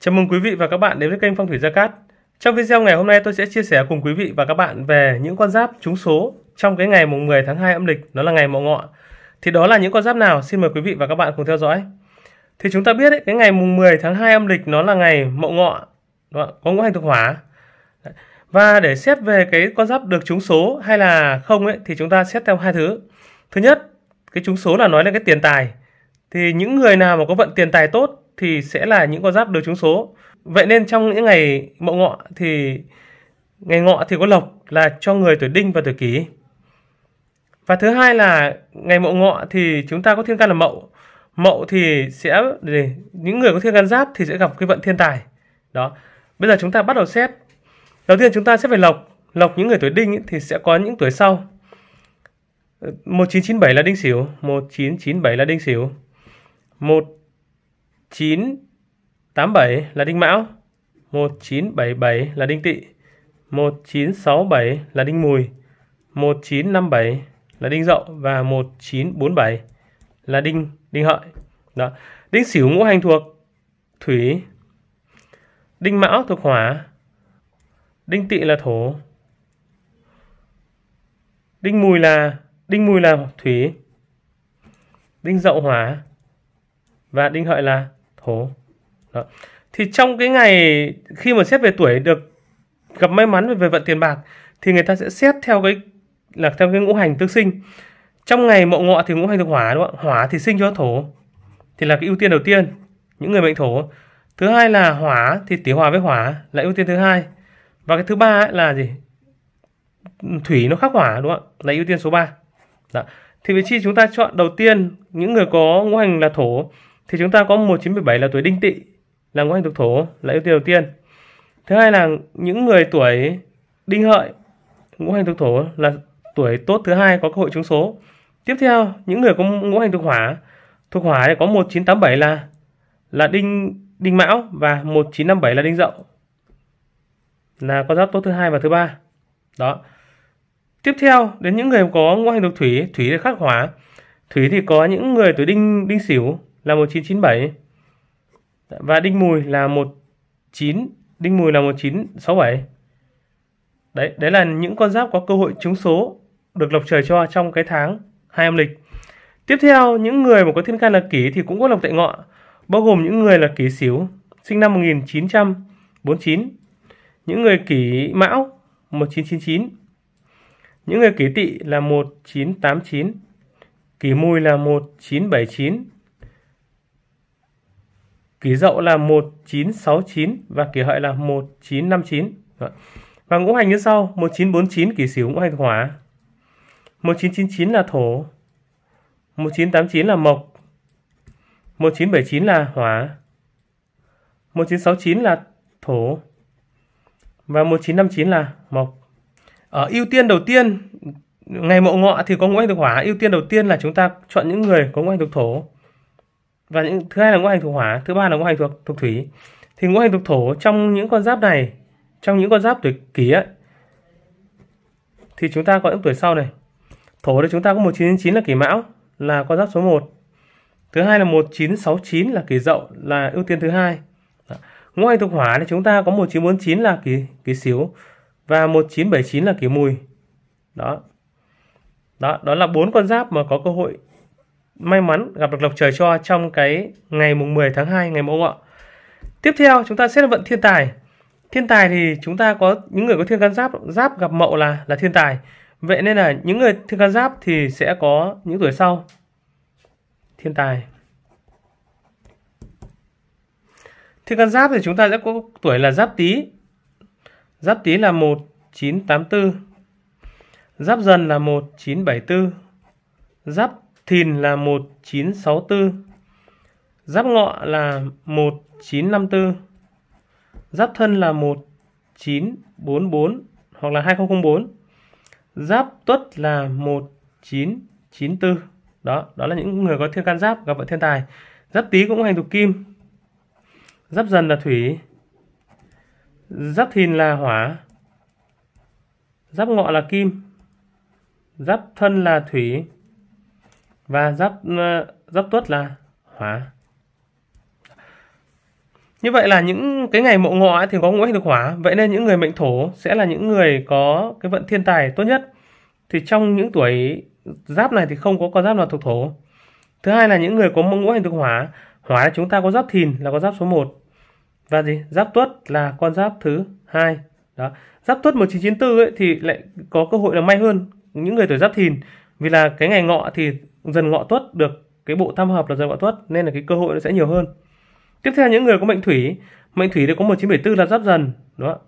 Chào mừng quý vị và các bạn đến với kênh Phong thủy Gia Cát. Trong video ngày hôm nay tôi sẽ chia sẻ cùng quý vị và các bạn về những con giáp trúng số trong cái ngày mùng 10 tháng 2 âm lịch, đó là ngày Mậu Ngọ. Thì đó là những con giáp nào? Xin mời quý vị và các bạn cùng theo dõi. Thì chúng ta biết ấy, cái ngày mùng 10 tháng 2 âm lịch nó là ngày Mậu Ngọ, có ngũ hành thuộc hỏa. Và để xét về cái con giáp được trúng số hay là không ấy, thì chúng ta xét theo hai thứ. Thứ nhất, cái trúng số là nói lên cái tiền tài. Thì những người nào mà có vận tiền tài tốt thì sẽ là những con giáp được trúng số. Vậy nên trong những ngày Mậu Ngọ thì ngày Ngọ thì có lộc là cho người tuổi Đinh và tuổi Kỷ. Và thứ hai là ngày Mậu Ngọ thì chúng ta có thiên can là Mậu. Mậu thì sẽ những người có thiên can Giáp thì sẽ gặp cái vận thiên tài. Đó. Bây giờ chúng ta bắt đầu xét. Đầu tiên chúng ta sẽ phải lộc. Lộc những người tuổi Đinh thì sẽ có những tuổi sau. 1997 là Đinh Sửu, 1997 là Đinh Sửu. 1987 là Đinh Mão, 1977 là Đinh Tỵ, 1967 là Đinh Mùi, 1957 là Đinh Dậu và 1947 là Đinh Hợi. Đó. Đinh Sửu ngũ hành thuộc thủy, Đinh Mão thuộc hỏa, Đinh Tỵ là thổ, Đinh Mùi là thủy, Đinh Dậu hỏa và Đinh Hợi là thổ. Đó. Thì trong cái ngày khi mà xét về tuổi được gặp may mắn về vận tiền bạc thì người ta sẽ xét theo cái ngũ hành tương sinh. Trong ngày Mậu Ngọ thì ngũ hành thuộc hỏa, đúng không? Hỏa thì sinh cho thổ, thì là cái ưu tiên đầu tiên những người mệnh thổ. Thứ hai là hỏa thì tỷ hòa với hỏa là ưu tiên thứ hai. Và cái thứ ba ấy là gì? Thủy nó khắc hỏa, đúng không? Là ưu tiên số 3. Đó. Thì vị trí chúng ta chọn đầu tiên những người có ngũ hành là thổ thì chúng ta có 1977 là tuổi Đinh Tỵ, là ngũ hành thuộc thổ, là ưu tiên đầu tiên. Thứ hai là những người tuổi Đinh Hợi, ngũ hành thuộc thổ là tuổi tốt thứ hai, có cơ hội trúng số. Tiếp theo những người có ngũ hành thuộc hỏa thì có 1987 là Đinh Mão và 1957 là Đinh Dậu, là con giáp tốt thứ hai và thứ ba. Đó. Tiếp theo đến những người có ngũ hành thuộc thủy, thủy thì khắc hỏa. Thủy thì có những người tuổi Đinh Sửu là 1997 và Đinh Mùi là 1967. Đấy là những con giáp có cơ hội trúng số được lộc trời cho trong cái tháng 2 âm lịch. Tiếp theo những người mà có thiên can là Kỷ thì cũng có lộc tại Ngọ, bao gồm những người là Kỷ Sửu sinh năm 1949, những người Kỷ Mão 1999, những người Kỷ Tỵ là 1989, Kỷ Mùi là 1979, Kỷ Dậu là 1969 và Kỷ Hợi là 1959. Và ngũ hành như sau: 1949 Kỷ Sửu ngũ hành hỏa, 1999 là thổ, 1989 là mộc, 1979 là hỏa, 1969 là thổ và 1959 là mộc. Ở ưu tiên đầu tiên ngày Mậu Ngọ thì có ngũ hành thuộc hỏa, ưu tiên đầu tiên là chúng ta chọn những người có ngũ hành thuộc thổ. Và thứ hai là ngũ hành thuộc hỏa, thứ ba là ngũ hành thuộc thủy. Thì ngũ hành thuộc thổ trong những con giáp này, trong những con giáp tuổi Kỷ ấy, thì chúng ta có những tuổi sau này. Thổ thì chúng ta có 1999 là Kỷ Mão, là con giáp số 1. Thứ hai là 1969 là Kỷ Dậu, là ưu tiên thứ hai. Ngũ hành thuộc hỏa thì chúng ta có 1949 là Kỷ Sửu và 1979 là Kỷ Mùi. Đó là 4 con giáp mà có cơ hội may mắn gặp được lộc trời cho trong cái ngày mùng 10 tháng 2 ngày Mậu Ngọ. Tiếp theo chúng ta xét vận thiên tài. Thiên tài thì chúng ta có những người có thiên can giáp gặp Mậu là thiên tài. Vậy nên là những người thiên can giáp thì sẽ có những tuổi sau thiên tài. Thiên can giáp thì chúng ta sẽ có tuổi là Giáp Tý. Giáp Tý là 1984. Giáp Dần là 1974. Giáp Thìn là 1964, Giáp Ngọ là 1954, Giáp Thân là 1944 hoặc là 2004, Giáp Tuất là 1994. Đó là những người có thiên can giáp gặp vận thiên tài. Giáp Tý cũng hành thuộc kim, Giáp Dần là thủy, Giáp Thìn là hỏa, Giáp Ngọ là kim, Giáp Thân là thủy và giáp Tuất là hỏa. Như vậy là những cái ngày Mậu Ngọ thì có ngũ hành thuộc hỏa, vậy nên những người mệnh Thổ sẽ là những người có cái vận thiên tài tốt nhất. Thì trong những tuổi Giáp này thì không có con giáp nào thuộc Thổ. Thứ hai là những người có ngũ hành thuộc hỏa, hỏa chúng ta có giáp Thìn là con giáp số 1 và gì giáp Tuất là con giáp thứ 2. Đó, giáp Tuất 1994 ấy thì lại có cơ hội là may hơn những người tuổi Giáp Thìn, vì là cái ngày Ngọ thì dần Ngọ Tuất được cái bộ tam hợp là dần Ngọ Tuất, nên là cái cơ hội nó sẽ nhiều hơn. Tiếp theo những người có mệnh thủy thì có 1974 là giáp Dần đó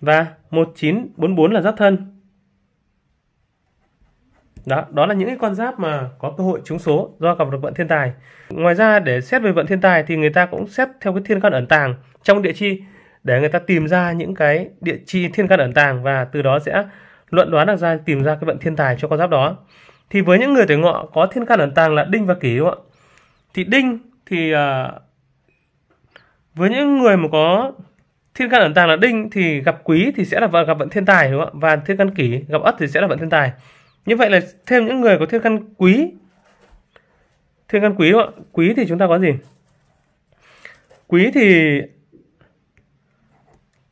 và 1944 là giáp Thân. Đó là những cái con giáp mà có cơ hội trúng số do gặp được vận thiên tài. Ngoài ra để xét về vận thiên tài thì người ta cũng xét theo cái thiên can ẩn tàng trong địa chi, để người ta tìm ra những cái địa chi thiên can ẩn tàng và từ đó sẽ luận đoán được ra, tìm ra cái vận thiên tài cho con giáp đó. Thì với những người tuổi Ngọ có thiên can ẩn tàng là Đinh và Kỷ ạ. Thì Đinh thì với những người mà có thiên can ẩn tàng là Đinh thì gặp Quý thì sẽ là gặp vận thiên tài, đúng không? Và thiên can Kỷ gặp Ất thì sẽ là vận thiên tài. Như vậy là thêm những người có thiên can quý đúng không ạ? Quý thì chúng ta có gì? Quý thì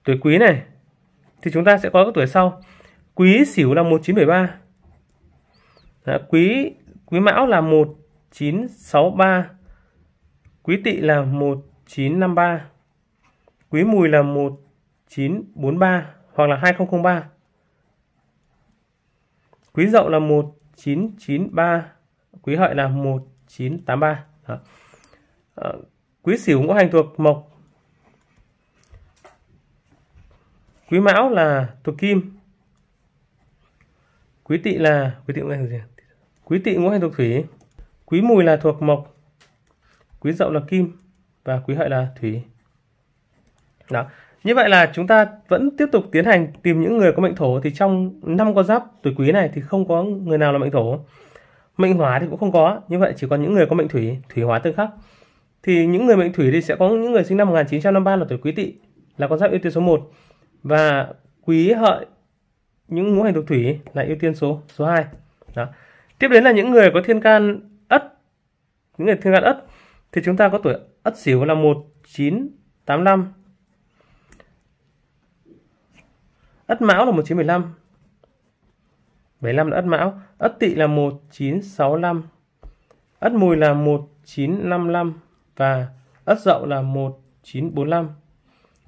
tuổi Quý này thì chúng ta sẽ có cái tuổi sau. Quý Sửu là 1973. Đó, quý Mão là 1963. Quý Tỵ là 1953. Quý Mùi là 1943 hoặc là 2003. Quý Dậu là 1993, Quý Hợi là 1983. Đó. Quý Sửu ngũ hành thuộc Mộc, Quý Mão là thuộc Kim, Quý Tỵ là Quý Tỵ ngũ hành thuộc Thủy, Quý Mùi là thuộc Mộc, Quý Dậu là Kim và Quý Hợi là Thủy. Đó. Như vậy là chúng ta vẫn tiếp tục tiến hành tìm những người có mệnh Thổ. Thì trong 5 con giáp tuổi Quý này thì không có người nào là mệnh Thổ. Mệnh Hỏa thì cũng không có. Như vậy chỉ còn những người có mệnh Thủy, Thủy Hỏa tương khắc. Thì những người mệnh Thủy thì sẽ có những người sinh năm 1953 là tuổi Quý Tỵ, là con giáp ưu tiên số 1. Và Quý Hợi, những ngũ hành thuộc Thủy là ưu tiên số 2. Đó. Tiếp đến là những người có thiên can Ất. Những người thiên can Ất thì chúng ta có tuổi Ất Sửu là 1985. Ất Mão là 1975. 75 là Ất Mão. Ất Tỵ là 1965. Ất Mùi là 1955 và Ất Dậu là 1945.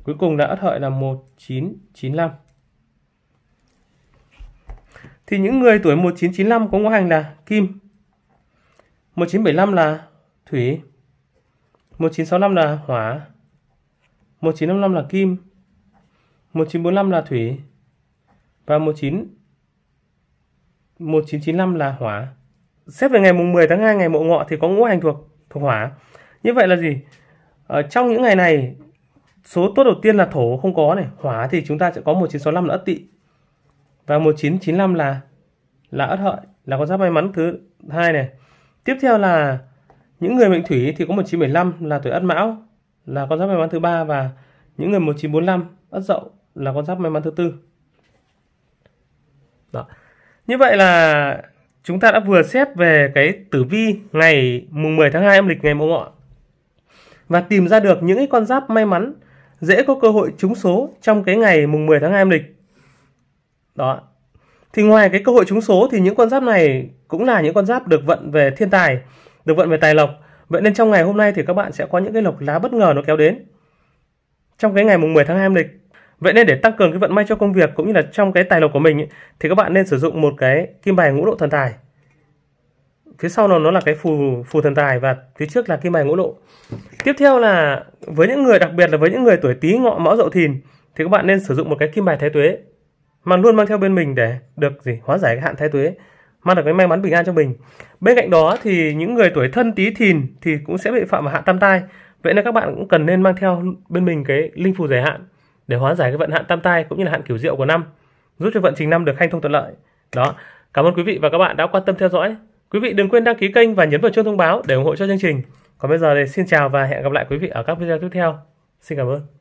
Cuối cùng là Ất Hợi là 1995. Thì những người tuổi 1995 có ngũ hành là Kim, 1975 là Thủy, 1965 là Hỏa, 1955 là Kim, 1945 là Thủy và 1995 là Hỏa. Xét về ngày mùng 10 tháng 2 ngày Mậu Ngọ thì có ngũ hành thuộc Hỏa. Như vậy là gì? Ở trong những ngày này số tốt đầu tiên là Thổ không có này, Hỏa thì chúng ta sẽ có 1965 là Ất Tỵ và 1995 là Ất Hợi, là con giáp may mắn thứ 2 này. Tiếp theo là những người mệnh Thủy thì có 1975 là tuổi Ất Mão, là con giáp may mắn thứ 3 và những người 1945 Ất Dậu là con giáp may mắn thứ 4. Đó. Như vậy là chúng ta đã vừa xét về cái tử vi ngày mùng 10 tháng 2 âm lịch ngày Mậu Ngọ và tìm ra được những con giáp may mắn dễ có cơ hội trúng số trong cái ngày mùng 10 tháng 2 âm lịch. Đó. Thì ngoài cái cơ hội trúng số thì những con giáp này cũng là những con giáp được vận về thiên tài, được vận về tài lộc. Vậy nên trong ngày hôm nay thì các bạn sẽ có những cái lộc lá bất ngờ nó kéo đến trong cái ngày mùng 10 tháng 2 âm lịch. Vậy nên để tăng cường cái vận may cho công việc cũng như là trong cái tài lộc của mình ấy, thì các bạn nên sử dụng một cái kim bài ngũ độ thần tài. Phía sau nó là cái phù thần tài và phía trước là kim bài ngũ độ. Tiếp theo là với những người, đặc biệt là với những người tuổi Tý, Ngọ, Mão, Dậu, Thìn thì các bạn nên sử dụng một cái kim bài thái tuế mà luôn mang theo bên mình để được gì? Hóa giải cái hạn thái tuế, mang được cái may mắn bình an cho mình. Bên cạnh đó thì những người tuổi Thân, Tý, Thìn thì cũng sẽ bị phạm vào hạn tam tai. Vậy nên các bạn cũng cần nên mang theo bên mình cái linh phù giải hạn để hóa giải cái vận hạn tam tai cũng như là hạn cửu diệu của năm, giúp cho vận trình năm được hanh thông thuận lợi. Đó. Cảm ơn quý vị và các bạn đã quan tâm theo dõi. Quý vị đừng quên đăng ký kênh và nhấn vào chuông thông báo để ủng hộ cho chương trình. Còn bây giờ thì xin chào và hẹn gặp lại quý vị ở các video tiếp theo. Xin cảm ơn.